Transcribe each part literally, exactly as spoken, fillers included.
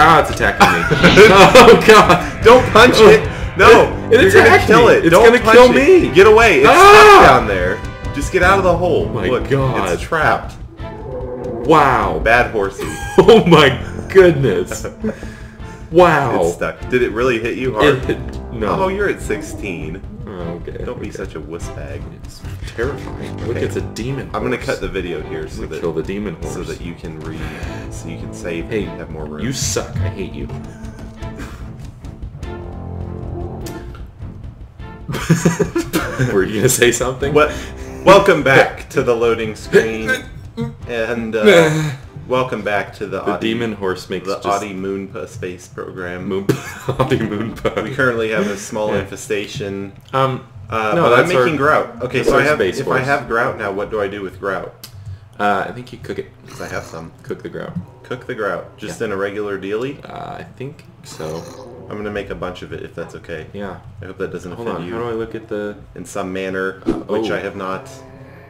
Ah, it's attacking me. Oh god! Don't punch it. No, it, it's gonna kill it. It's Don't gonna punch kill me. It. Get away! It's ah! stuck down there. Just get out of the hole. Oh my Look, god! It's trapped. Wow! Bad horsey. Oh my goodness! Wow! It's stuck. Did it really hit you hard? It hit, no. Oh, you're at sixteen. Oh, okay. Don't okay. be such a wuss bag. It's terrifying. Okay. Look, it's a demon horse. I'm gonna cut the video here so that kill the demon horse so that you can read, so you can save hey, and have more room. You suck. I hate you. Were you gonna say something? What? Welcome back to the loading screen, and uh, welcome back to the, the Audy, demon horse makes the just Audy Moonpa space program. Moonpa, Audy Moonpa. We currently have a small yeah. infestation. Um, uh, no, that's I'm making our, grout. Okay, so I have. If horse. I have grout now, what do I do with grout? Uh, I think you cook it. Cause I have some. Cook the grout. Cook the grout, just yeah. in a regular dealie. Uh, I think so. I'm gonna make a bunch of it if that's okay. Yeah. I hope that doesn't Hold offend on. you. How do I look at the in some manner uh, which oh. I have not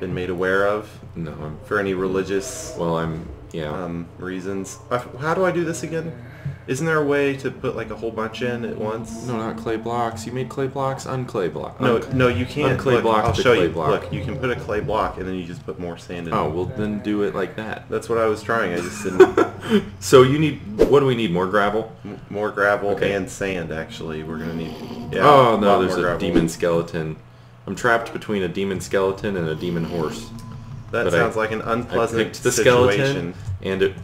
been made aware of? No. I'm, for any religious well, I'm yeah um, reasons. How do I do this again? Isn't there a way to put like a whole bunch in at once? No, not clay blocks. You made clay blocks, unclay block. No, no, you can't. Unclay block. I'll show you. Block. Look, you can put a clay block and then you just put more sand in. Oh, it. well, then do it like that. That's what I was trying. I just didn't. So you need, what do we need, more gravel? M more gravel okay. and sand, actually. We're going to need... Yeah, oh, no, there's a gravel. demon skeleton. I'm trapped between a demon skeleton and a demon horse. That but sounds I, like an unpleasant I picked the situation. Skeleton, and it,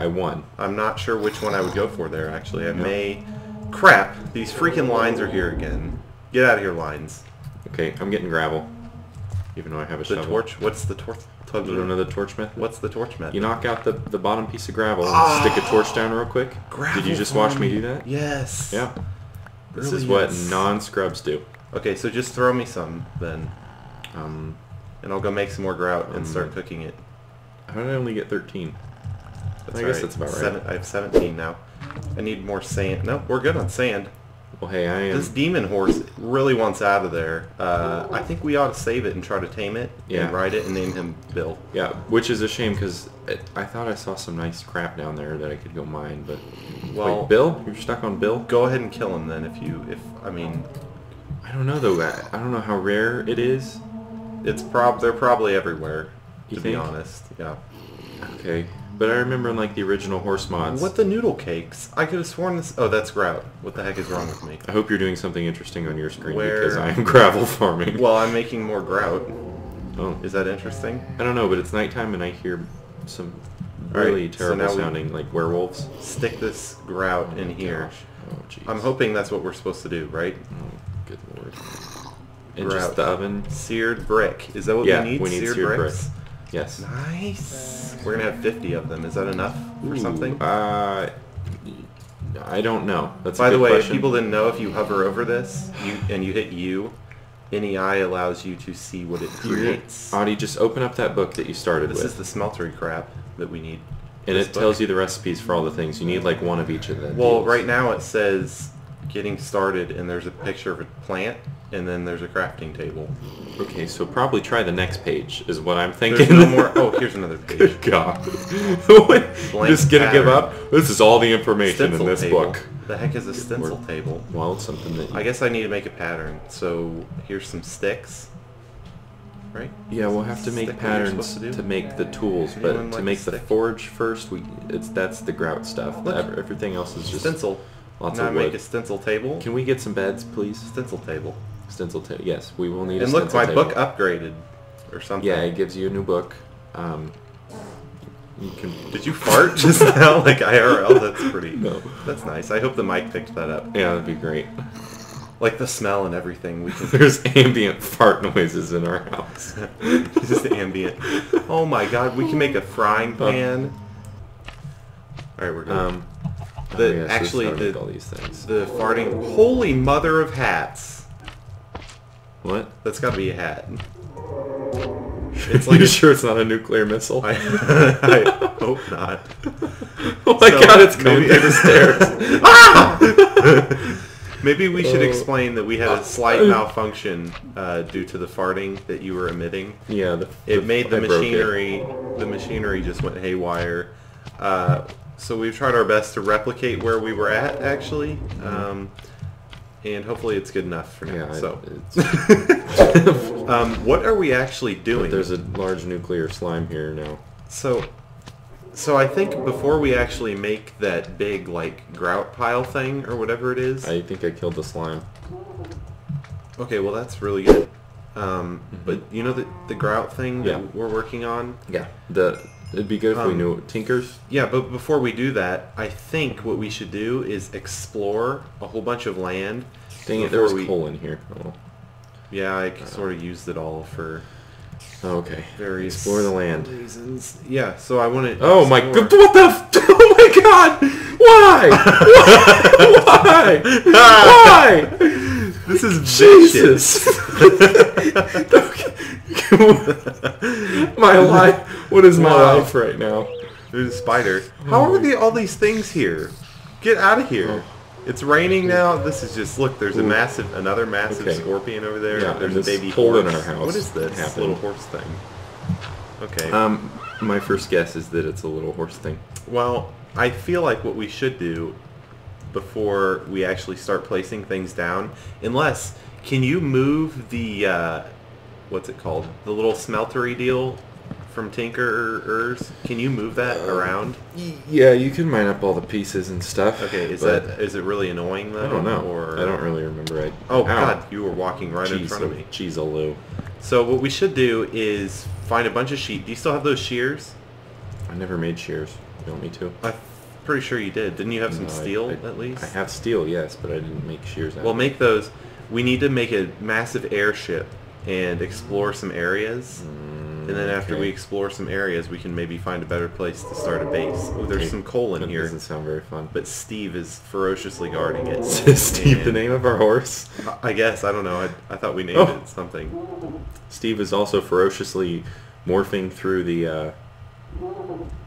I won. I'm not sure which one I would go for there, actually. I no. may... Crap! These freaking lines are here again. Get out of here, lines. Okay, I'm getting gravel. Even though I have a the shovel. The torch? What's the torch? You don't know the torch method? What's the torch method? You knock out the, the bottom piece of gravel and oh, stick a torch down real quick. Gravel Did you just watch me do that? Yes. Yeah. This really is what non-scrubs do. Okay, so just throw me some then. Um, and I'll go make some more grout um, and start cooking it. How did I only get thirteen? That's I guess right. that's about right. Seven, I have seventeen now. I need more sand. No, we're good on sand. Well, hey, I am... This demon horse really wants out of there. Uh, I think we ought to save it and try to tame it yeah. and ride it and name him Bill. Yeah, which is a shame because I thought I saw some nice crap down there that I could go mine, but... Well, wait, Bill? You're stuck on Bill? Go ahead and kill him then if you... If I mean... I don't know, though. I, I don't know how rare it is. It's prob... They're probably everywhere, you to think? be honest. Yeah. Okay. But I remember in like the original horse mods. What the noodle cakes? I could have sworn this. Oh, that's grout. What the heck is wrong with me? I hope you're doing something interesting on your screen Where... because I am gravel farming. Well, I'm making more grout. Oh, is that interesting? I don't know, but it's nighttime and I hear some really right, terrible so sounding like werewolves. Stick this grout in oh, here. Oh, geez. I'm hoping that's what we're supposed to do, right? Oh, good lord. And grout. Just the oven. Seared brick. Is that what yeah, we need? We need seared, seared bricks. Brick. Yes. Nice. We're gonna have fifty of them. Is that enough for Ooh, something? Uh, I don't know. That's By a good the way, question. If people didn't know, if you hover over this you, and you hit U, any eye allows you to see what it creates. Audy, just open up that book that you started this with. This is the smeltery crap that we need. And it book. tells you the recipes for all the things. You need like one of each of them. Well, right now it says getting started, and there's a picture of a plant. And then there's a crafting table. Okay, so probably try the next page, is what I'm thinking. There's no more... Oh, here's another page. Good God. Just gonna pattern. give up? This is all the information stencil in this table. book. The heck is a stencil Word. table? Well, it's something that... I guess I need to make a pattern. So, here's some sticks. Right? Yeah, we'll have to make patterns to, to make the tools, but Anyone to like make the forge first, we it's that's the grout stuff. Look. Everything else is just... Stencil. Lots now of wood. make a stencil table. Can we get some beds, please? Stencil table. Stencil table. Yes, we will need. And a look, my table. book upgraded, or something. Yeah, it gives you a new book. Um, you can. Did you fart just now? Like I R L? That's pretty. No. That's nice. I hope the mic picked that up. Yeah, that'd be great. Like the smell and everything. We can... There's ambient fart noises in our house. Just ambient. Oh my God, we can make a frying pan. Oh. All right, we're good. Um, The, oh, yes, actually, the, all these things. the farting... Holy mother of hats! What? That's gotta be a hat. It's like Are you a, sure it's not a nuclear missile? I, I hope not. Oh my so, God, it's coming down the stairs. Ah! Maybe we should explain that we had a slight malfunction uh, due to the farting that you were emitting. Yeah. The, it the, made the I machinery... The machinery just went haywire. Uh... So we've tried our best to replicate where we were at, actually. Mm-hmm. um, and hopefully it's good enough for now. Yeah, so, it's... um, what are we actually doing? But there's a large nuclear slime here now. So, so I think before we actually make that big, like, grout pile thing or whatever it is... I think I killed the slime. Okay, well that's really good. Um, mm-hmm. But you know the, the grout thing yeah. that we're working on? Yeah. The It'd be good if um, we knew it. Tinkers? Yeah, but before we do that, I think what we should do is explore a whole bunch of land. Dang it, there was we... coal in here. Oh. Yeah, I uh, sort of used it all for okay. various explore the land. reasons. Yeah, so I want to Oh explore. my god, what the f Oh my god! Why? Why? Why? Why? This is Jesus. my life. What is my wow. life right now? There's a spider. How are the, all these things here? Get out of here! Oh. It's raining now. This is just look. There's Ooh. a massive, another massive okay. scorpion over there. Yeah, there's a baby horse in our house. What is this happened. little horse thing? Okay. Um, my first guess is that it's a little horse thing. Well, I feel like what we should do before we actually start placing things down, unless can you move the. Uh, What's it called? The little smeltery deal from Tinkerers. Can you move that uh, around? Yeah, you can mine up all the pieces and stuff. Okay, is that is it really annoying though? I don't know. Or I don't really remember. I, oh ow. God, you were walking right Jeez in front of me. Jeez-a-loo. So what we should do is find a bunch of sheep. Do you still have those shears? I never made shears. You want me to? I'm pretty sure you did. Didn't you have some no, steel I, I, at least? I have steel, yes, but I didn't make shears. Well, make those. We need to make a massive airship. And explore some areas, and then after okay. we explore some areas, we can maybe find a better place to start a base. Oh, there's okay. some coal in that here. That doesn't sound very fun. But Steve is ferociously guarding it. Steve, and the name of our horse? I guess, I don't know. I, I thought we named oh. it something. Steve is also ferociously morphing through the... Uh,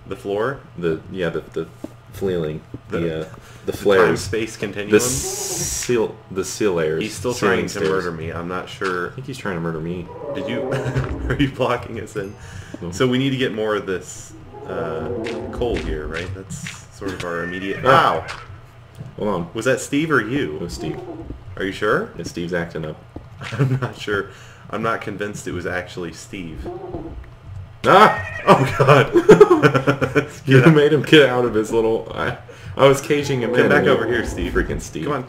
the floor? The Yeah, the... the Fleeling the the, uh, the flares, the time-space continuum, the seal, the seal layers. He's still trying to stairs. murder me. I'm not sure. I think he's trying to murder me. Did you? Are you blocking us in? No. So we need to get more of this uh, coal here, right? That's sort of our immediate. Wow. Ah. Hold on. Was that Steve or you? It was Steve. Are you sure? Yeah, Steve's acting up. I'm not sure. I'm not convinced it was actually Steve. Ah! Oh god! You out. made him get out of his little... I, I was caging him Come in. Come back over here, Steve. Freaking Steve. Come on.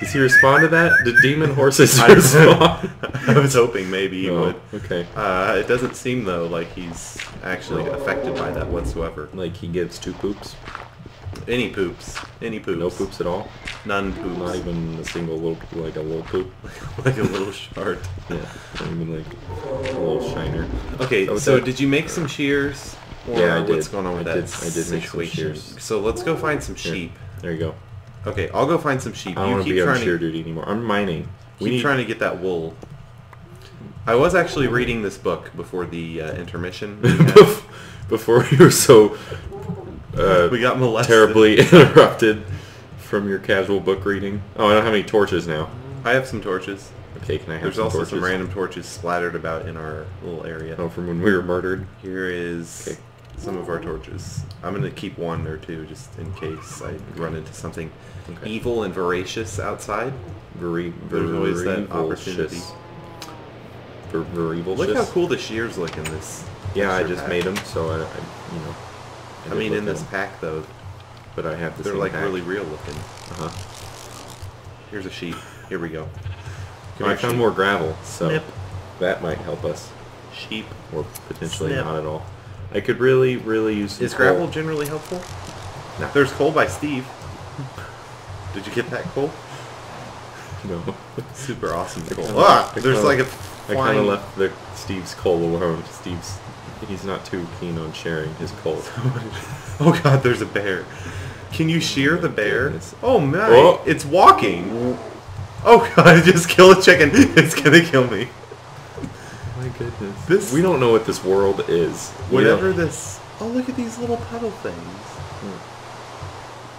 Does he respond to that? Did demon horses I respond? I was hoping maybe he oh, would. Okay. Uh, it doesn't seem, though, like he's actually oh. affected by that whatsoever. Like he gives two poops? Any poops. Any poops. No poops at all? None poops. Not even a single little, like a little poop. like a little shard. Yeah. Not even like a little shiner. Okay, so, so did you make some shears? Or yeah, I did. What's going on with I that did, I did make some shears. So let's go find some sheep. Here. There you go. Okay, I'll go find some sheep. I don't want to be on shear duty anymore. I'm mining. Keep we keep trying to get that wool. I was actually reading this book before the uh, intermission. We before you were so... Uh, we got molested. Terribly interrupted from your casual book reading. Oh, I don't have any torches now. I have some torches. Okay, can I have There's some torches? There's also some random torches splattered about in our little area. Oh, from when we were murdered? Here is okay. some of our torches. I'm going to keep one or two just in case I run into something okay. evil and voracious outside. Very, very There's always that opportunity. Ver ver Look how cool the shears look in this. Yeah, I just pack. made them, so I, I you know... I, I mean, in this pack, though. But I have this They're, like, pack. really real looking. Uh-huh. Here's a sheep. Here we go. Well, I found sheep. more gravel, so Snip. that might help us. Sheep. Or potentially Snip. not at all. I could really, really use some Is coal. gravel generally helpful? No. There's coal by Steve. Did you get that coal? No. Super awesome coal. Ah! There's, kinda, like, a I kind of left the Steve's coal alone. Steve's... He's not too keen on sharing his coal. Oh god, there's a bear. Can you shear the bear? Oh my, oh. it's walking. Oh god, I just killed a chicken. It's gonna kill me. Oh my goodness. This, we don't know what this world is. Whatever this... Oh, look at these little puddle things. Hmm.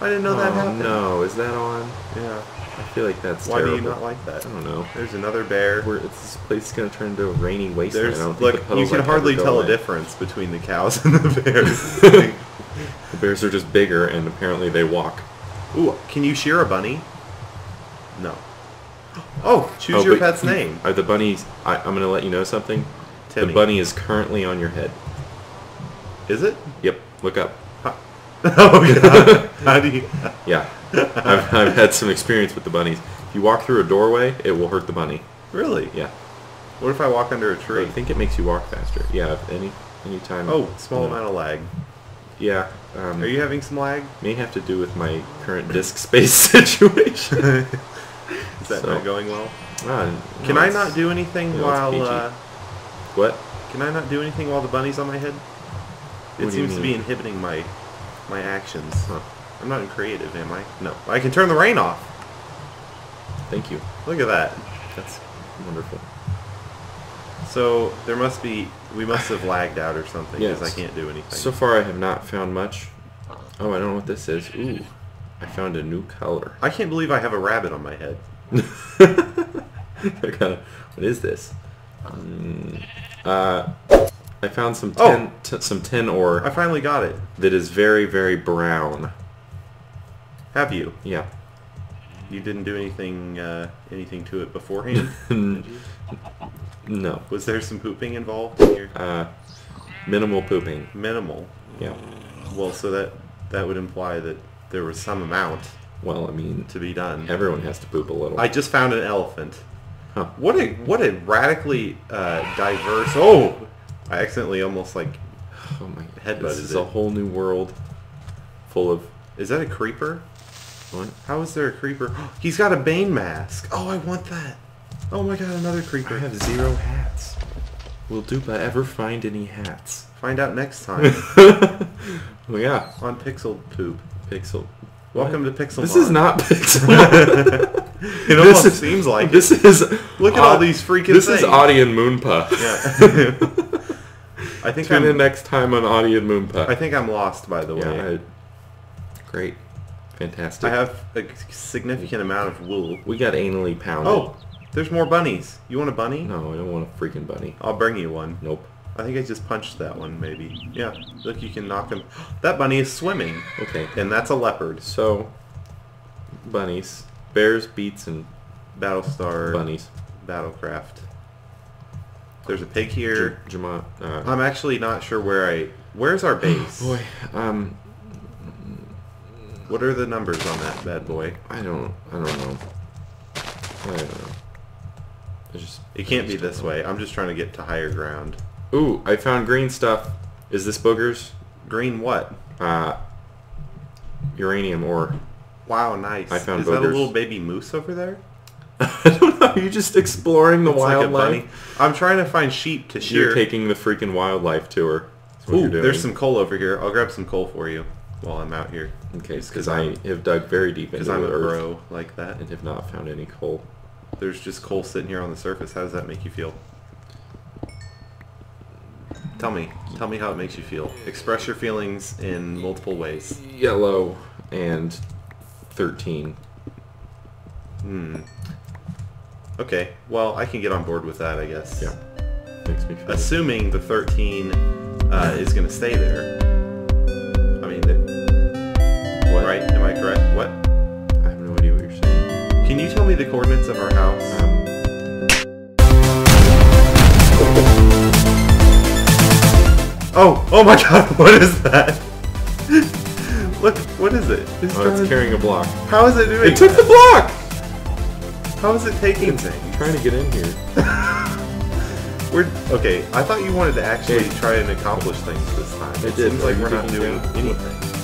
I didn't know oh, that happened. no. Is that on? Yeah. I feel like that's Why terrible. do you not like that? I don't know. There's another bear. We're, it's, this place is going to turn into a rainy wasteland. Look, you can like hardly tell a in. difference between the cows and the bears. The bears are just bigger, and apparently they walk. Ooh, can you shear a bunny? No. Oh, choose oh, your pet's you, name. Are the bunnies... I, I'm going to let you know something. Tell the me. bunny is currently on your head. Is it? Yep. Look up. Huh. Oh, God. How do you... Yeah. I've, I've had some experience with the bunnies. If you walk through a doorway, it will hurt the bunny. Really? Yeah. What if I walk under a tree? I think it makes you walk faster. Yeah, any any time. Oh, small amount of lag. Yeah. Um, Are you having some lag? May have to do with my current disk space situation. Is that so, not going well? Uh, no, Can I not do anything no, while... Uh, what? Can I not do anything while the bunny's on my head? It what seems to be inhibiting my my actions. Huh. I'm not in creative, am I? No. I can turn the rain off. Thank you. Look at that. That's wonderful. So there must be, we must have lagged out or something, because yes. I can't do anything. So far I have not found much. Oh, I don't know what this is. Ooh, I found a new color. I can't believe I have a rabbit on my head. What is this? Mm, uh, I found some tin, oh, t some tin ore. I finally got it. That is very, very brown. Have you? Yeah. You didn't do anything, uh, anything to it beforehand? Did you? No. Was there some pooping involved in your... Uh, minimal pooping. Minimal. Yeah. Well, so that that would imply that there was some amount. Well, I mean, to be done. Everyone has to poop a little. I just found an elephant. Huh. What a what a radically uh, diverse. Oh, I accidentally almost like. Oh my headbutted it. This is a whole new world, full of. Is that a creeper? What? How is there a creeper? He's got a Bane mask. Oh, I want that. Oh my god, another creeper. I have zero hats. Will Dupa ever find any hats? Find out next time. Well, yeah. On Pixel Poop. Pixel. Welcome what? to Pixel. This Mon. is not Pixel. It almost is, seems like this it. is. Look at all these freaking this things. This is Audy and Moonpa. Yeah. I think Tune I'm in next time on Audy and Moonpa. I think I'm lost, by the way. Yeah, I, great. Fantastic. I have a significant amount of wool. We got anally pounded. Oh. There's more bunnies. You want a bunny? No, I don't want a freaking bunny. I'll bring you one. Nope. I think I just punched that one, maybe. Yeah. Look, you can knock him. That bunny is swimming. Okay. And that's a leopard. So, bunnies. Bears, beats, and... Battlestar. Bunnies. Battlecraft. There's a pig here. J Jamont, uh, I'm actually not sure where I... Where's our base? Boy. Um... What are the numbers on that bad boy? I don't... I don't know. I don't know. Just, it can't be this way. I'm just trying to get to higher ground. Ooh, I found green stuff. Is this boogers? Green what? Uh, uranium ore. Wow, nice. I found Is boogers. Is that a little baby moose over there? I don't know. Are you just exploring the it's wildlife? Like I'm trying to find sheep to shear. You're taking the freaking wildlife tour. Ooh, you're doing. There's some coal over here. I'll grab some coal for you while I'm out here. Okay, because I have dug very deep into the I'm a earth bro like that. And have not found any coal. There's just coal sitting here on the surface. How does that make you feel? Tell me. Tell me how it makes you feel. Express your feelings in multiple ways. Yellow and thirteen. Hmm. Okay. Well, I can get on board with that, I guess. Yeah. Makes me feel Assuming good. the thirteen uh, is going to stay there. I mean, the, what? Right? Am I correct? What? Can you tell me the coordinates of our house? Um, oh! Oh my god, what is that? Look, what is it? It's, oh, it's carrying a block. How is it doing It that? took the block! How is it taking it's things? trying to get in here. We're Okay, I thought you wanted to actually hey. try and accomplish things this time. It, it did. seems like we're not doing anything.